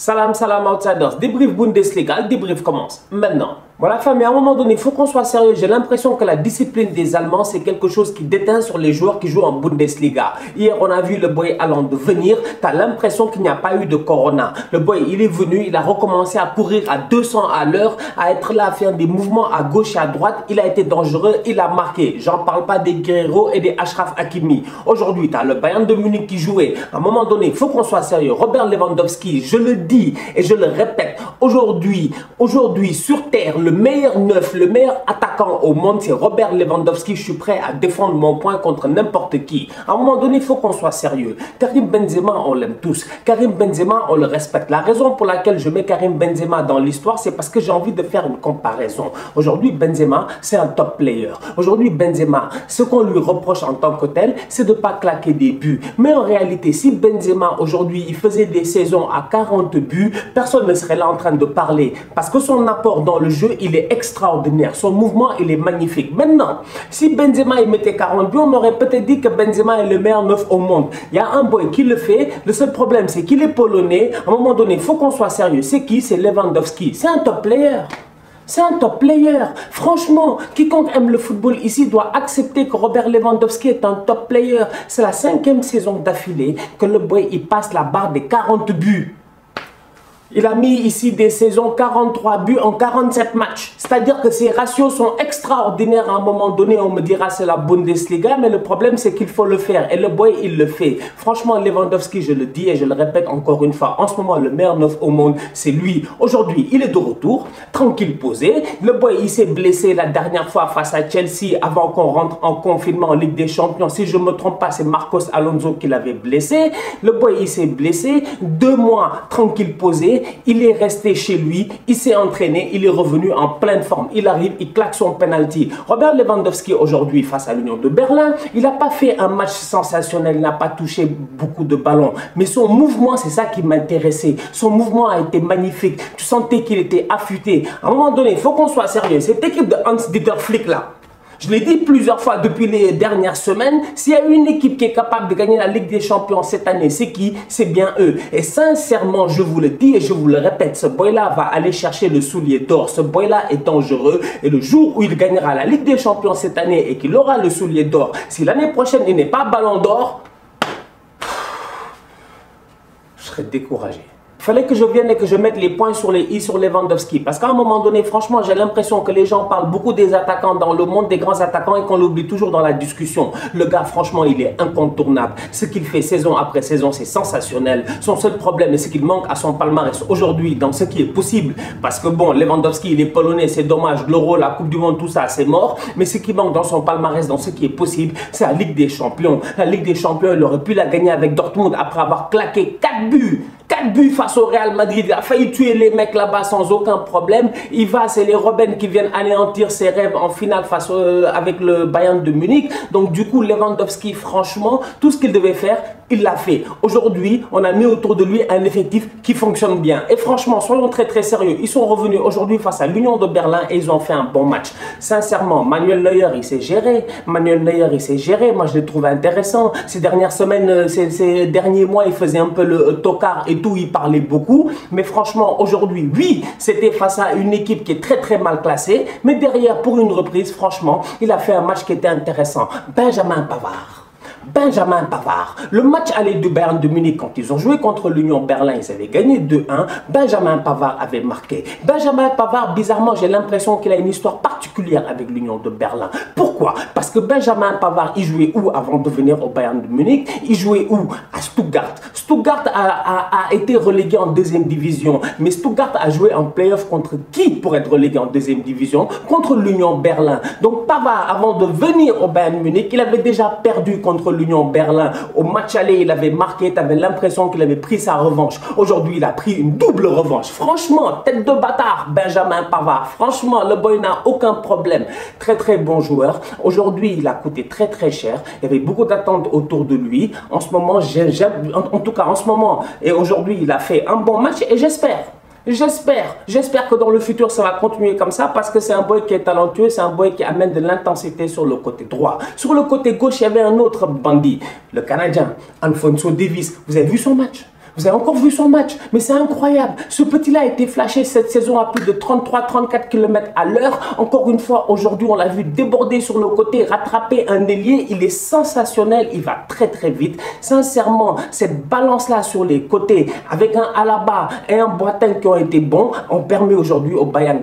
Salam, salam, outsiders. Débrief Bundesliga, le débrief commence maintenant. Voilà, famille, à un moment donné, il faut qu'on soit sérieux. J'ai l'impression que la discipline des Allemands, c'est quelque chose qui déteint sur les joueurs qui jouent en Bundesliga. Hier, on a vu le boy Haaland venir. T'as l'impression qu'il n'y a pas eu de corona. Le boy, il est venu, il a recommencé à courir à 200 à l'heure, à être là, à faire des mouvements à gauche et à droite. Il a été dangereux, il a marqué. J'en parle pas des Guerrero et des Ashraf Hakimi. Aujourd'hui, t'as le Bayern de Munich qui jouait. À un moment donné, il faut qu'on soit sérieux. Robert Lewandowski, je le dis et je le répète. Aujourd'hui, sur terre, le meilleur neuf, le meilleur attaquant au monde, c'est Robert Lewandowski. Je suis prêt à défendre mon point contre n'importe qui. À un moment donné, il faut qu'on soit sérieux. Karim Benzema, on l'aime tous. Karim Benzema, on le respecte. La raison pour laquelle je mets Karim Benzema dans l'histoire, c'est parce que j'ai envie de faire une comparaison. Aujourd'hui, Benzema, c'est un top player. Aujourd'hui, Benzema, ce qu'on lui reproche en tant que tel, c'est de ne pas claquer des buts. Mais en réalité, si Benzema, aujourd'hui, il faisait des saisons à 40 buts, personne ne serait là en train de parler. Parce que son apport dans le jeu, il est extraordinaire. Son mouvement, il est magnifique. Maintenant, si Benzema, il mettait 40 buts, on aurait peut-être dit que Benzema est le meilleur neuf au monde. Il y a un boy qui le fait. Le seul problème, c'est qu'il est polonais. À un moment donné, il faut qu'on soit sérieux. C'est qui? C'est Lewandowski. C'est un top player. C'est un top player. Franchement, quiconque aime le football ici doit accepter que Robert Lewandowski est un top player. C'est la 5e saison d'affilée que le boy, il passe la barre des 40 buts. Il a mis ici des saisons 43 buts en 47 matchs. C'est-à-dire que ces ratios sont extraordinaires. À un moment donné, on me dira c'est la Bundesliga, mais le problème c'est qu'il faut le faire. Et le boy, il le fait. Franchement, Lewandowski, je le dis et je le répète encore une fois. En ce moment, le meilleur neuf au monde, c'est lui. Aujourd'hui, il est de retour, tranquille, posé. Le boy, il s'est blessé la dernière fois face à Chelsea avant qu'on rentre en confinement en Ligue des Champions. Si je ne me trompe pas, c'est Marcos Alonso qui l'avait blessé. Le boy, il s'est blessé. 2 mois, tranquille, posé. Il est resté chez lui, il s'est entraîné, il est revenu en pleine forme. Il arrive, il claque son penalty. Robert Lewandowski aujourd'hui face à l'Union de Berlin, il n'a pas fait un match sensationnel, il n'a pas touché beaucoup de ballons. Mais son mouvement, c'est ça qui m'intéressait. Son mouvement a été magnifique. Tu sentais qu'il était affûté. À un moment donné, il faut qu'on soit sérieux. Cette équipe de Hans-Dieter Flick là, je l'ai dit plusieurs fois depuis les dernières semaines, s'il y a une équipe qui est capable de gagner la Ligue des Champions cette année, c'est qui? C'est bien eux. Et sincèrement, je vous le dis et je vous le répète, ce boy-là va aller chercher le soulier d'or. Ce boy-là est dangereux et le jour où il gagnera la Ligue des Champions cette année et qu'il aura le soulier d'or, si l'année prochaine il n'est pas ballon d'or, je serai découragé. Il fallait que je vienne et que je mette les points sur les i sur Lewandowski. Parce qu'à un moment donné, franchement, j'ai l'impression que les gens parlent beaucoup des attaquants dans le monde, des grands attaquants, et qu'on l'oublie toujours dans la discussion. Le gars, franchement, il est incontournable. Ce qu'il fait saison après saison, c'est sensationnel. Son seul problème, c'est qu'il manque à son palmarès aujourd'hui, dans ce qui est possible. Parce que bon, Lewandowski, il est polonais, c'est dommage. L'Euro, la Coupe du Monde, tout ça, c'est mort. Mais ce qui manque dans son palmarès, dans ce qui est possible, c'est la Ligue des Champions. La Ligue des Champions, il aurait pu la gagner avec Dortmund après avoir claqué 4 buts. 4 buts face au Real Madrid, il a failli tuer les mecs là-bas sans aucun problème. Il va, c'est les Robben qui viennent anéantir ses rêves en finale face avec le Bayern de Munich. Donc du coup, Lewandowski, franchement, tout ce qu'il devait faire, il l'a fait. Aujourd'hui, on a mis autour de lui un effectif qui fonctionne bien. Et franchement, soyons très très sérieux. Ils sont revenus aujourd'hui face à l'Union de Berlin et ils ont fait un bon match. Sincèrement, Manuel Neuer, il s'est géré. Manuel Neuer, il s'est géré. Moi, je l'ai trouvé intéressant. Ces dernières semaines, ces derniers mois, il faisait un peu le tocard et tout. Il parlait beaucoup. Mais franchement, aujourd'hui, oui, c'était face à une équipe qui est très très mal classée. Mais derrière, pour une reprise, franchement, il a fait un match qui était intéressant. Benjamin Pavard. Le match allait du Bayern de Munich quand ils ont joué contre l'Union Berlin, ils avaient gagné 2-1. Benjamin Pavard avait marqué. Benjamin Pavard, bizarrement, j'ai l'impression qu'il a une histoire particulière avec l'Union de Berlin. Pourquoi? Parce que Benjamin Pavard, il jouait où avant de venir au Bayern de Munich? Il jouait où? À Stuttgart. Stuttgart a été relégué en 2e division. Mais Stuttgart a joué en play-off contre qui pour être relégué en 2e division? Contre l'Union Berlin. Donc Pavard, avant de venir au Bayern de Munich, il avait déjà perdu contre l'Union Berlin. Au match aller, il avait marqué, tu avais l'impression qu'il avait pris sa revanche. Aujourd'hui, il a pris une double revanche. Franchement, tête de bâtard, Benjamin Pavard. Franchement, le boy n'a aucun problème. Très très bon joueur. Aujourd'hui, il a coûté très très cher. Il y avait beaucoup d'attentes autour de lui. En ce moment, et aujourd'hui, il a fait un bon match et j'espère que dans le futur ça va continuer comme ça parce que c'est un boy qui est talentueux, c'est un boy qui amène de l'intensité sur le côté droit. Sur le côté gauche, il y avait un autre bandit, le Canadien, Alfonso Davis. Vous avez vu son match? Vous avez encore vu son match, mais c'est incroyable. Ce petit-là a été flashé cette saison à plus de 33-34 km à l'heure. Encore une fois, aujourd'hui, on l'a vu déborder sur le côté, rattraper un ailier. Il est sensationnel, il va très très vite. Sincèrement, cette balance-là sur les côtés, avec un Alaba et un Boateng qui ont été bons, ont permis aujourd'hui au Bayern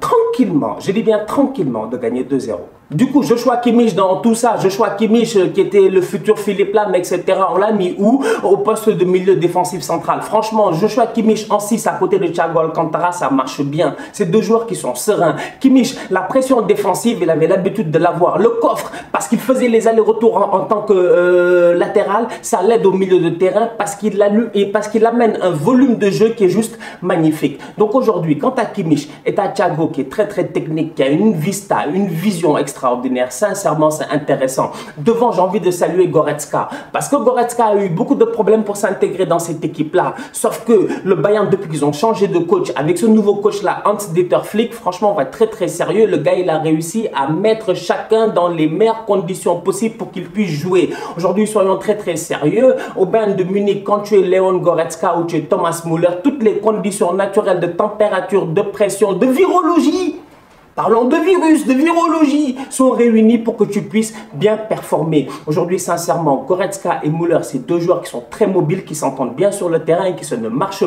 tranquillement, je dis bien tranquillement, de gagner 2-0. Du coup, Joshua Kimmich dans tout ça, Joshua Kimmich qui était le futur Philippe Lahm, etc. On l'a mis où? Au poste de milieu défensif central. Franchement, Joshua Kimmich en 6 à côté de Thiago Alcantara, ça marche bien. C'est deux joueurs qui sont sereins. Kimmich, la pression défensive, il avait l'habitude de l'avoir. Le coffre, parce qu'il faisait les allers-retours en tant que latéral, ça l'aide au milieu de terrain parce qu'il amène un volume de jeu qui est juste magnifique. Donc aujourd'hui, quant à Kimmich et à Thiago qui est très très technique, qui a une vista, une vision extraordinaire, sincèrement, c'est intéressant. Devant, j'ai envie de saluer Goretzka parce que Goretzka a eu beaucoup de problèmes pour s'intégrer dans cette équipe-là. Sauf que le Bayern, depuis qu'ils ont changé de coach, avec ce nouveau coach-là, Hans-Dieter Flick, franchement, on va être très très sérieux. Le gars, il a réussi à mettre chacun dans les meilleures conditions possibles pour qu'il puisse jouer. Aujourd'hui, soyons très très sérieux. Au Bayern de Munich, quand tu es Léon Goretzka ou tu es Thomas Muller, toutes les conditions naturelles de température, de pression, de virologie, parlons de virus, de virologie, sont réunis pour que tu puisses bien performer. Aujourd'hui, sincèrement, Goretzka et Müller, c'est deux joueurs qui sont très mobiles, qui s'entendent bien sur le terrain et qui ne marchent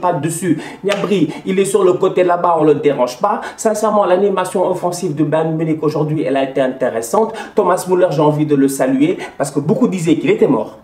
pas dessus. Nyabri, il est sur le côté là-bas, on ne le dérange pas. Sincèrement, l'animation offensive de Bayern Munich aujourd'hui, elle a été intéressante. Thomas Müller, j'ai envie de le saluer parce que beaucoup disaient qu'il était mort.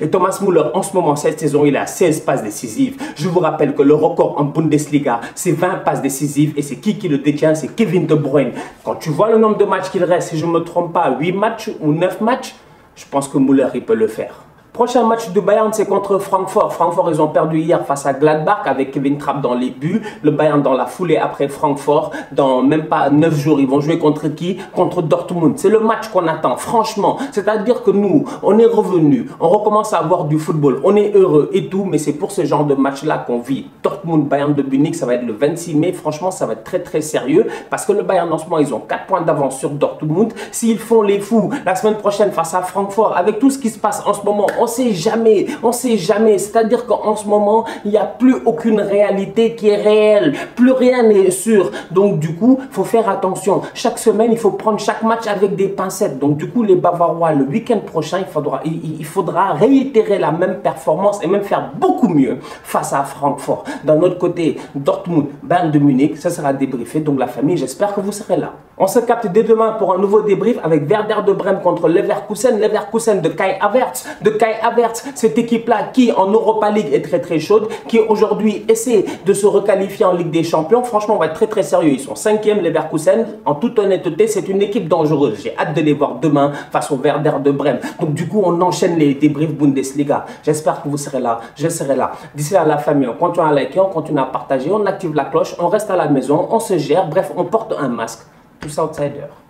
Et Thomas Muller, en ce moment, cette saison, il a 16 passes décisives. Je vous rappelle que le record en Bundesliga, c'est 20 passes décisives. Et c'est qui le détient? C'est Kevin De Bruyne. Quand tu vois le nombre de matchs qu'il reste, si je ne me trompe pas, 8 matchs ou 9 matchs, je pense que Muller, il peut le faire. Prochain match du Bayern, c'est contre Francfort. Francfort, ils ont perdu hier face à Gladbach avec Kevin Trapp dans les buts. Le Bayern dans la foulée après Francfort. Dans même pas 9 jours, ils vont jouer contre qui? Contre Dortmund. C'est le match qu'on attend, franchement. C'est-à-dire que nous, on est revenus, on recommence à avoir du football. On est heureux et tout, mais c'est pour ce genre de match-là qu'on vit. Dortmund, Bayern de Munich, ça va être le 26 mai. Franchement, ça va être très très sérieux parce que le Bayern, en ce moment, ils ont 4 points d'avance sur Dortmund. S'ils font les fous la semaine prochaine face à Francfort, avec tout ce qui se passe en ce moment, on sait jamais, c'est-à-dire qu'en ce moment, il n'y a plus aucune réalité qui est réelle, plus rien n'est sûr. Donc du coup, il faut faire attention. Chaque semaine, il faut prendre chaque match avec des pincettes. Donc du coup, les Bavarois, le week-end prochain, il faudra réitérer la même performance et même faire beaucoup mieux face à Francfort. D'un autre côté, Dortmund, Bayern de Munich, ça sera débriefé. Donc la famille, j'espère que vous serez là. On se capte dès demain pour un nouveau débrief avec Werder de Bremen contre Leverkusen. Leverkusen de Kai Havertz, cette équipe-là qui en Europa League est très très chaude, qui aujourd'hui essaie de se requalifier en Ligue des Champions. Franchement, on va être très très sérieux. Ils sont 5e, Leverkusen. En toute honnêteté, c'est une équipe dangereuse. J'ai hâte de les voir demain face au Werder de Bremen. Donc du coup, on enchaîne les débriefs Bundesliga. J'espère que vous serez là. Je serai là. D'ici là, la famille, on continue à liker, on continue à partager, on active la cloche, on reste à la maison, on se gère. Bref, on porte un masque. Tous outsiders.